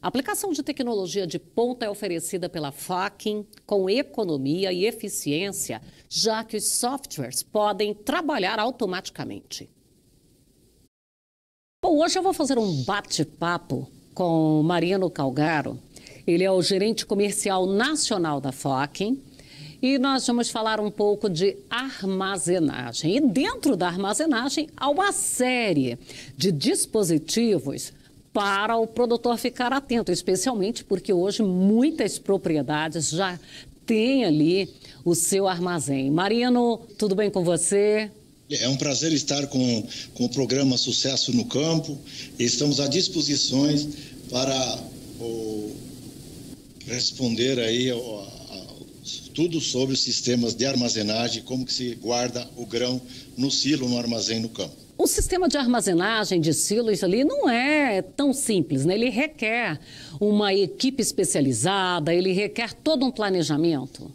A aplicação de tecnologia de ponta é oferecida pela Fockink com economia e eficiência, já que os softwares podem trabalhar automaticamente. Bom, hoje eu vou fazer um bate-papo com Mariano Calgaro. Ele é o gerente comercial nacional da Fockink e nós vamos falar um pouco de armazenagem. E dentro da armazenagem há uma série de dispositivos para o produtor ficar atento, especialmente porque hoje muitas propriedades já têm ali o seu armazém. Mariano, tudo bem com você? É um prazer estar com o programa Sucesso no Campo. Estamos à disposição para responder aí tudo sobre os sistemas de armazenagem, como que se guarda o grão no silo, no armazém, no campo. O sistema de armazenagem de silos ali não é tão simples, né? Ele requer uma equipe especializada, ele requer todo um planejamento.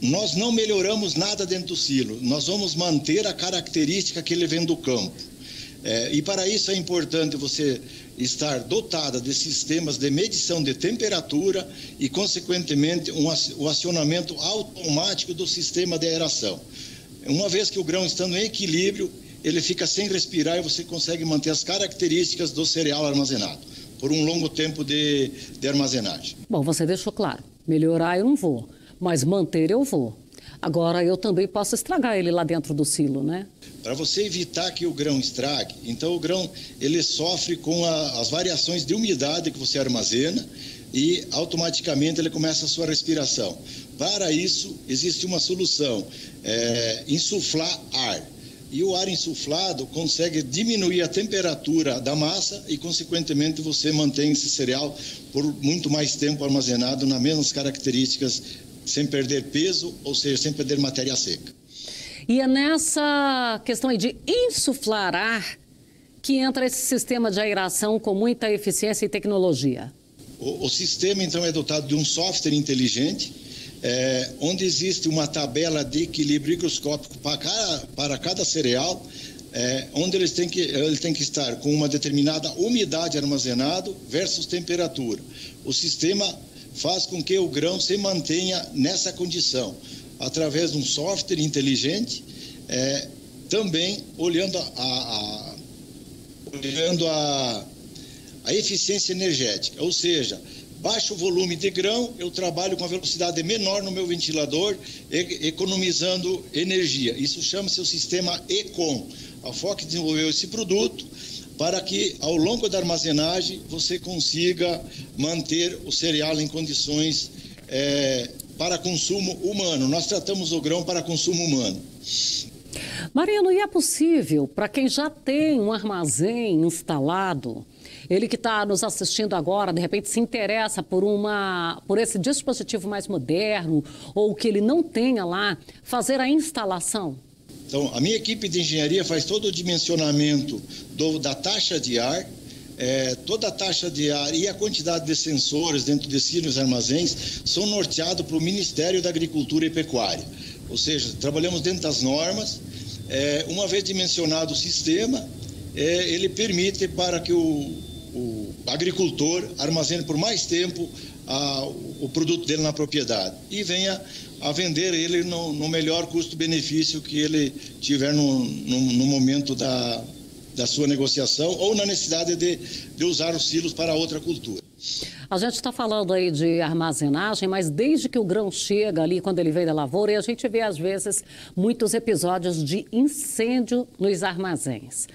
Nós não melhoramos nada dentro do silo, nós vamos manter a característica que ele vem do campo. E para isso é importante você estar dotada de sistemas de medição de temperatura e, consequentemente, o acionamento automático do sistema de aeração. Uma vez que o grão estando em equilíbrio, ele fica sem respirar e você consegue manter as características do cereal armazenado por um longo tempo de armazenagem. Bom, você deixou claro, melhorar eu não vou, mas manter eu vou. Agora eu também posso estragar ele lá dentro do silo, né? Para você evitar que o grão estrague, então o grão ele sofre com as variações de umidade que você armazena e automaticamente ele começa a sua respiração. Para isso existe uma solução, insuflar ar. E o ar insuflado consegue diminuir a temperatura da massa e, consequentemente, você mantém esse cereal por muito mais tempo armazenado nas mesmas características, sem perder peso, ou seja, sem perder matéria seca. E é nessa questão aí de insuflar ar que entra esse sistema de aeração com muita eficiência e tecnologia. O sistema, então, é dotado de um software inteligente, onde existe uma tabela de equilíbrio microscópico para cada cereal, onde ele tem que estar com uma determinada umidade armazenado versus temperatura. O sistema faz com que o grão se mantenha nessa condição, através de um software inteligente, também olhando a eficiência energética, ou seja, baixo volume de grão, eu trabalho com a velocidade menor no meu ventilador, economizando energia. Isso chama-se o sistema Econ. A Fockink desenvolveu esse produto para que, ao longo da armazenagem, você consiga manter o cereal em condições para consumo humano. Nós tratamos o grão para consumo humano. Mariano, e é possível, para quem já tem um armazém instalado, ele que está nos assistindo agora, de repente se interessa por esse dispositivo mais moderno ou que ele não tenha lá, fazer a instalação? Então, a minha equipe de engenharia faz todo o dimensionamento da taxa de ar, toda a taxa de ar e a quantidade de sensores dentro de silos e armazéns são norteados para o Ministério da Agricultura e Pecuária. Ou seja, trabalhamos dentro das normas, uma vez dimensionado o sistema, ele permite para que o agricultor armazene por mais tempo o produto dele na propriedade e venha a vender ele no melhor custo-benefício que ele tiver no momento da sua negociação ou na necessidade de usar os silos para outra cultura. A gente está falando aí de armazenagem, mas desde que o grão chega ali, quando ele vem da lavoura, e a gente vê, às vezes, muitos episódios de incêndio nos armazéns.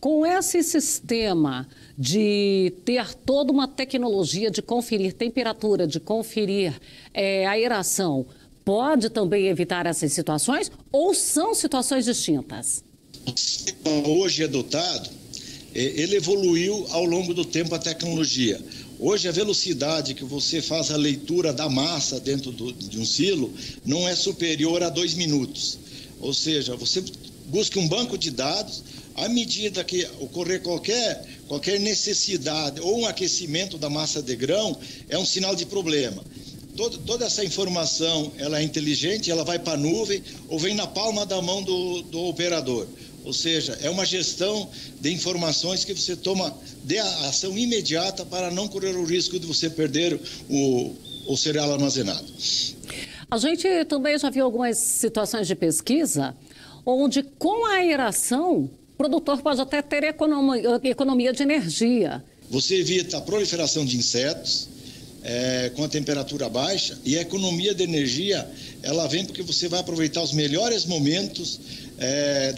Com esse sistema de ter toda uma tecnologia de conferir temperatura, de conferir aeração, pode também evitar essas situações ou são situações distintas? O sistema hoje adotado, ele evoluiu ao longo do tempo a tecnologia. Hoje, a velocidade que você faz a leitura da massa dentro de um silo não é superior a 2 minutos. Ou seja, você busca um banco de dados, à medida que ocorrer qualquer necessidade ou um aquecimento da massa de grão, é um sinal de problema. Toda essa informação ela é inteligente, ela vai para a nuvem ou vem na palma da mão do operador. Ou seja, é uma gestão de informações que você toma de ação imediata para não correr o risco de você perder o cereal armazenado. A gente também já viu algumas situações de pesquisa onde, com a aeração, o produtor pode até ter economia de energia. Você evita a proliferação de insetos com a temperatura baixa, e a economia de energia ela vem porque você vai aproveitar os melhores momentos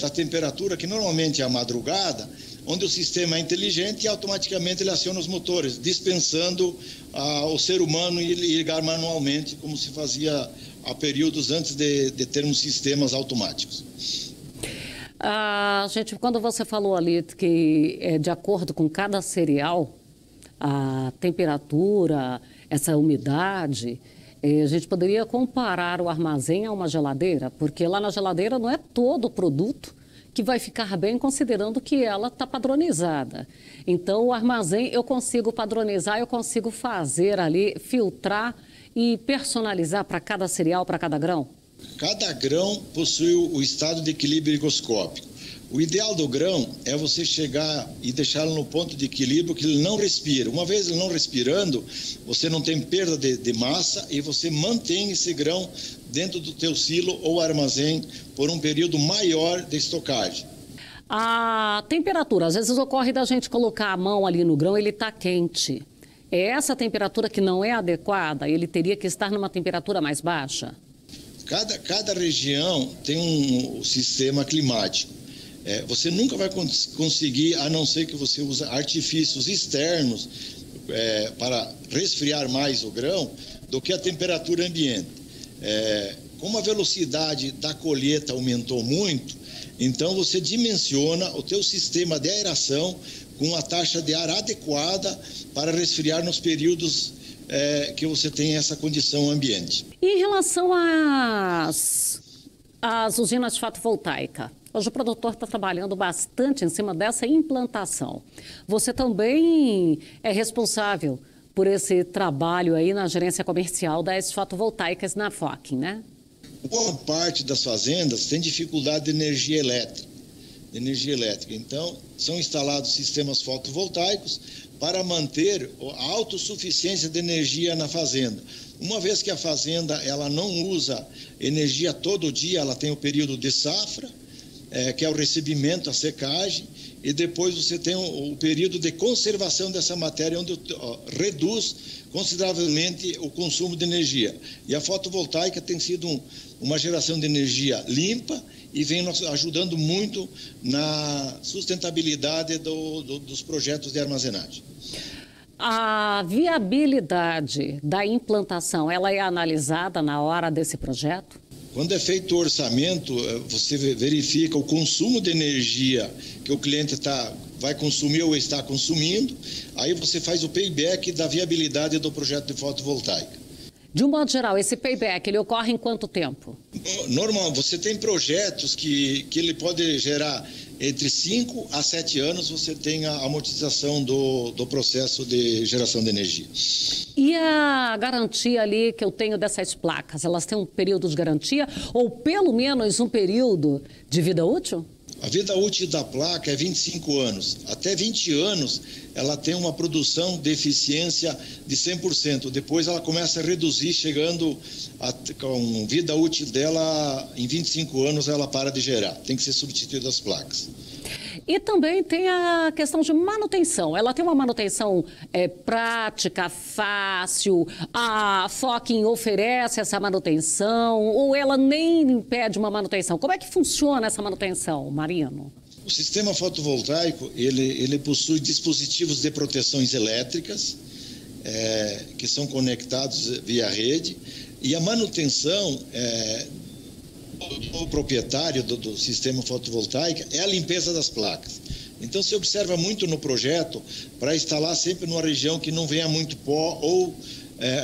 da temperatura, que normalmente é a madrugada, onde o sistema é inteligente e automaticamente ele aciona os motores, dispensando o ser humano e ligar manualmente, como se fazia há períodos antes de termos sistemas automáticos. Gente, quando você falou ali que de acordo com cada cereal, a temperatura, essa umidade, a gente poderia comparar o armazém a uma geladeira, porque lá na geladeira não é todo o produto que vai ficar bem, considerando que ela está padronizada. Então, o armazém eu consigo padronizar, eu consigo fazer ali, filtrar e personalizar para cada cereal, para cada grão? Cada grão possui o estado de equilíbrio higroscópico. O ideal do grão é você chegar e deixá-lo no ponto de equilíbrio que ele não respira. Uma vez ele não respirando, você não tem perda de massa e você mantém esse grão dentro do teu silo ou armazém por um período maior de estocagem. A temperatura, às vezes ocorre da gente colocar a mão ali no grão, ele está quente. É essa temperatura que não é adequada? Ele teria que estar numa temperatura mais baixa? Cada região tem um sistema climático. Você nunca vai conseguir, a não ser que você use artifícios externos para resfriar mais o grão do que a temperatura ambiente. Como a velocidade da colheita aumentou muito, então você dimensiona o teu sistema de aeração com a taxa de ar adequada para resfriar nos períodos que você tem essa condição ambiente. E em relação às usinas fotovoltaicas? Hoje o produtor está trabalhando bastante em cima dessa implantação. Você também é responsável por esse trabalho aí na gerência comercial das fotovoltaicas na Fockink, né? Boa parte das fazendas tem dificuldade de energia elétrica. Então, são instalados sistemas fotovoltaicos para manter a autossuficiência de energia na fazenda. Uma vez que a fazenda ela não usa energia todo dia, ela tem o período de safra, que é o recebimento, a secagem, e depois você tem o período de conservação dessa matéria, onde reduz consideravelmente o consumo de energia. E a fotovoltaica tem sido uma geração de energia limpa e vem nos ajudando muito na sustentabilidade dos projetos de armazenagem. A viabilidade da implantação, ela é analisada na hora desse projeto? Quando é feito o orçamento, você verifica o consumo de energia que o cliente vai consumir ou está consumindo, aí você faz o payback da viabilidade do projeto de fotovoltaica. De um modo geral, esse payback, ele ocorre em quanto tempo? Normal, você tem projetos que ele pode gerar entre 5 a 7 anos, você tem a amortização do processo de geração de energia. E a garantia ali que eu tenho dessas placas, elas têm um período de garantia ou pelo menos um período de vida útil? A vida útil da placa é 25 anos. Até 20 anos, ela tem uma produção de eficiência de 100%. Depois ela começa a reduzir, chegando com vida útil dela, em 25 anos ela para de gerar. Tem que ser substituída as placas. E também tem a questão de manutenção. Ela tem uma manutenção prática, fácil? A Fockink oferece essa manutenção ou ela nem impede uma manutenção? Como é que funciona essa manutenção, Mariano? O sistema fotovoltaico, ele possui dispositivos de proteções elétricas que são conectados via rede, e a manutenção do proprietário do sistema fotovoltaico é a limpeza das placas. Então, se observa muito no projeto para instalar sempre numa região que não venha muito pó ou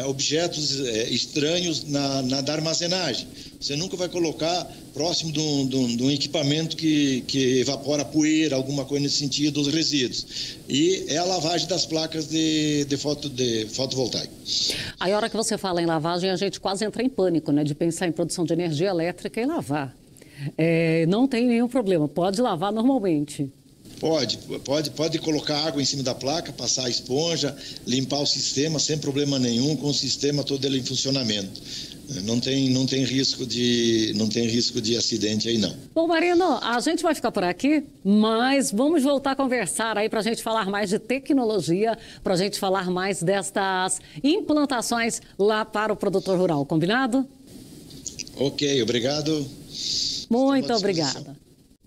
objetos estranhos da armazenagem. Você nunca vai colocar próximo de um equipamento que evapora poeira, alguma coisa nesse sentido, os resíduos. E é a lavagem das placas de fotovoltaico. Aí, a hora que você fala em lavagem, a gente quase entra em pânico, né? De pensar em produção de energia elétrica e lavar. não tem nenhum problema, pode lavar normalmente. Pode colocar água em cima da placa, passar a esponja, limpar o sistema sem problema nenhum, com o sistema todo ele em funcionamento. Não tem risco de acidente aí, não. Bom, Mariano, a gente vai ficar por aqui, mas vamos voltar a conversar aí para a gente falar mais de tecnologia, para a gente falar mais destas implantações lá para o produtor rural, combinado? Ok, obrigado. Muito obrigada.